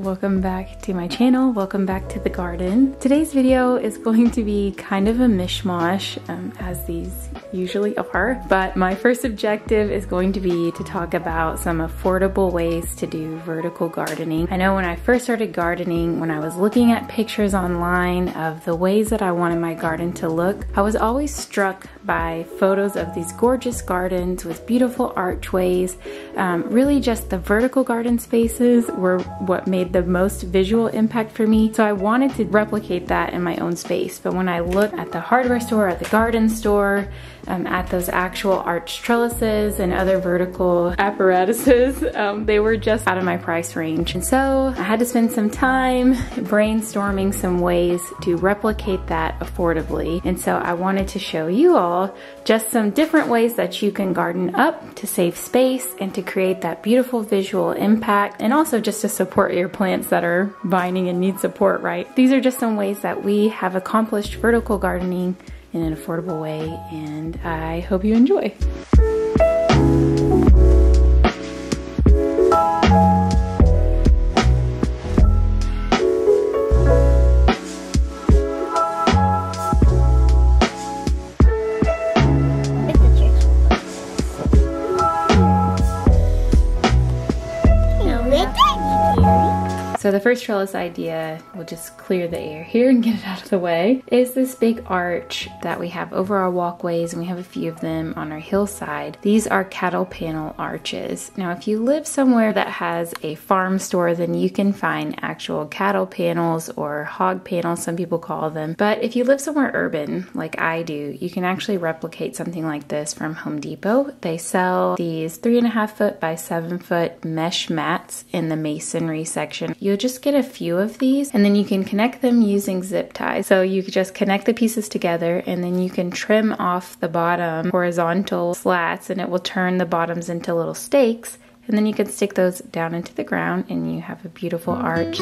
Welcome back to my channel. Welcome back to the garden. Today's video is going to be kind of a mishmash, as these usually are, but my first objective is going to be to talk about some affordable ways to do vertical gardening. I know when I first started gardening, when I was looking at pictures online of the ways that I wanted my garden to look, I was always struck by photos of these gorgeous gardens with beautiful archways. Really just the vertical garden spaces were what made the most visual impact for me, so I wanted to replicate that in my own space. But when I look at the hardware store, at the garden store, at those actual arch trellises and other vertical apparatuses, they were just out of my price range. And so I had to spend some time brainstorming some ways to replicate that affordably. And so I wanted to show you all just some different ways that you can garden up to save space and to create that beautiful visual impact, and also just to support your plants that are vining and need support, right? These are just some ways that we have accomplished vertical gardening in an affordable way, and I hope you enjoy. So the first trellis idea, we'll just clear the air here and get it out of the way, is this big arch that we have over our walkways, and we have a few of them on our hillside. These are cattle panel arches. Now, if you live somewhere that has a farm store, then you can find actual cattle panels or hog panels, some people call them. But if you live somewhere urban, like I do, you can actually replicate something like this from Home Depot. They sell these 3.5 foot by 7 foot mesh mats in the masonry section. You'll just get a few of these, and then you can connect them using zip ties. So you could just connect the pieces together, and then you can trim off the bottom horizontal slats, and it will turn the bottoms into little stakes, and then you can stick those down into the ground, and you have a beautiful arch.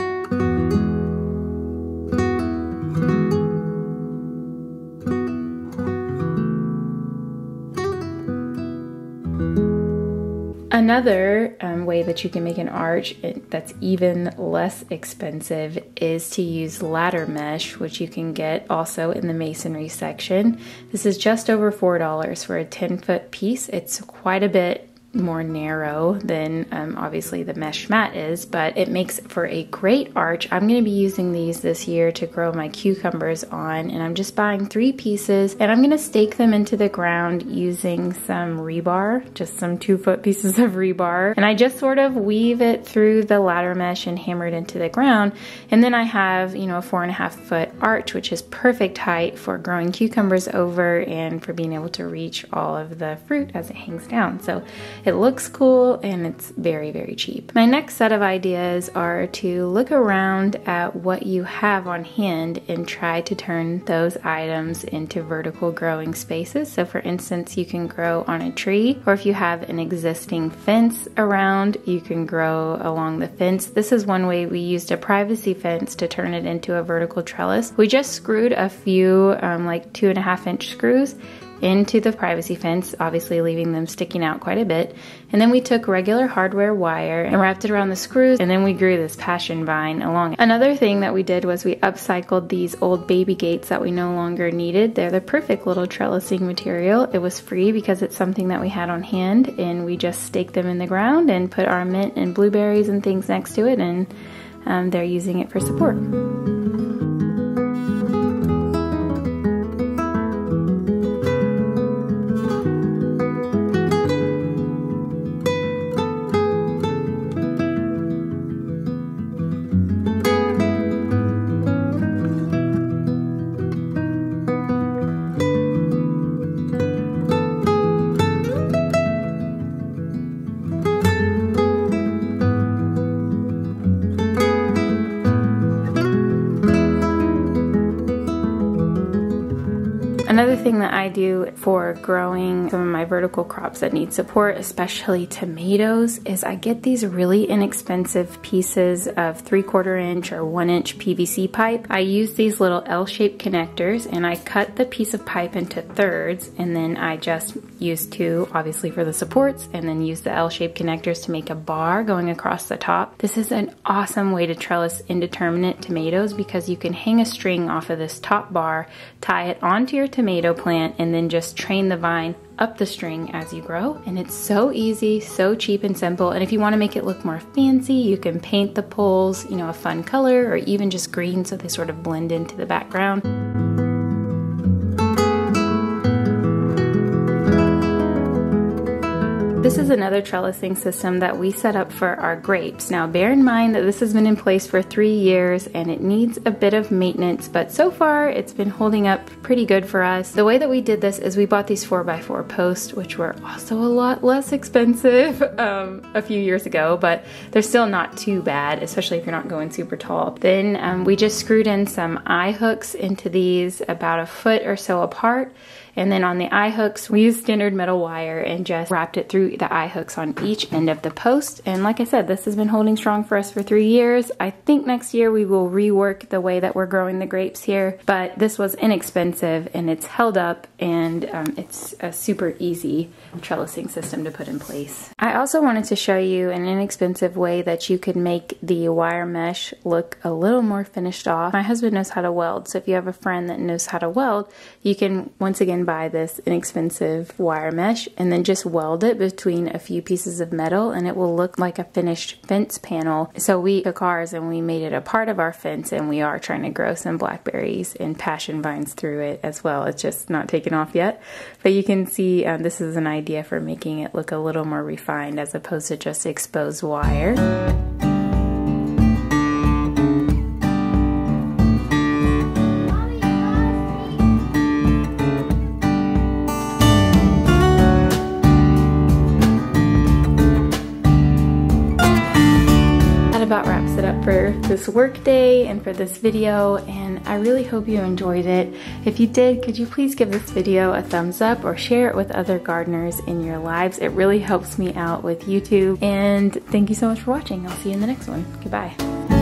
Another way that you can make an arch that's even less expensive is to use ladder mesh, which you can get also in the masonry section. This is just over $4 for a 10-foot piece. It's quite a bit more narrow than obviously the mesh mat is, but it makes for a great arch. I'm going to be using these this year to grow my cucumbers on, and I'm just buying 3 pieces, and I'm going to stake them into the ground using some rebar, just some 2-foot pieces of rebar, and I just sort of weave it through the ladder mesh and hammer it into the ground. And then I have, you know, a 4.5 foot arch, which is perfect height for growing cucumbers over and for being able to reach all of the fruit as it hangs down. So it looks cool, and it's very, very cheap. My next set of ideas are to look around at what you have on hand and try to turn those items into vertical growing spaces. So for instance, you can grow on a tree, or if you have an existing fence around, you can grow along the fence. This is one way. We used a privacy fence to turn it into a vertical trellis. We just screwed a few like 2.5-inch screws into the privacy fence, obviously leaving them sticking out quite a bit. And then we took regular hardware wire and wrapped it around the screws, and then we grew this passion vine along. Another thing that we did was we upcycled these old baby gates that we no longer needed. They're the perfect little trellising material. It was free because it's something that we had on hand, and we just staked them in the ground and put our mint and blueberries and things next to it, and they're using it for support. Another thing that I do for growing some of my vertical crops that need support, especially tomatoes, is I get these really inexpensive pieces of 3/4 inch or 1 inch PVC pipe. I use these little L-shaped connectors and I cut the piece of pipe into thirds, and then I just use two, obviously, for the supports, and then use the L-shaped connectors to make a bar going across the top. This is an awesome way to trellis indeterminate tomatoes because you can hang a string off of this top bar, tie it onto your tomato plant, and then just train the vine up the string as you grow. And it's so easy, so cheap and simple. And if you want to make it look more fancy, you can paint the poles, you know, a fun color or even just green so they sort of blend into the background. This is another trellising system that we set up for our grapes. Now bear in mind that this has been in place for 3 years and it needs a bit of maintenance, but so far it's been holding up pretty good for us. The way that we did this is we bought these 4x4 posts, which were also a lot less expensive a few years ago, but they're still not too bad, especially if you're not going super tall. Then we just screwed in some eye hooks into these about a foot or so apart. And then on the eye hooks, we used standard metal wire and just wrapped it through the eye hooks on each end of the post. And like I said, this has been holding strong for us for 3 years. I think next year we will rework the way that we're growing the grapes here, but this was inexpensive and it's held up, and it's a super easy trellising system to put in place. I also wanted to show you an inexpensive way that you could make the wire mesh look a little more finished off. My husband knows how to weld, so if you have a friend that knows how to weld, you can once again buy this inexpensive wire mesh and then just weld it between a few pieces of metal, and it will look like a finished fence panel. So we took ours and we made it a part of our fence, and we are trying to grow some blackberries and passion vines through it as well. It's just not taken off yet, but you can see this is an idea for making it look a little more refined as opposed to just exposed wire. This workday and for this video, and I really hope you enjoyed it. If you did, could you please give this video a thumbs up or share it with other gardeners in your lives? It really helps me out with YouTube, and thank you so much for watching. I'll see you in the next one. Goodbye.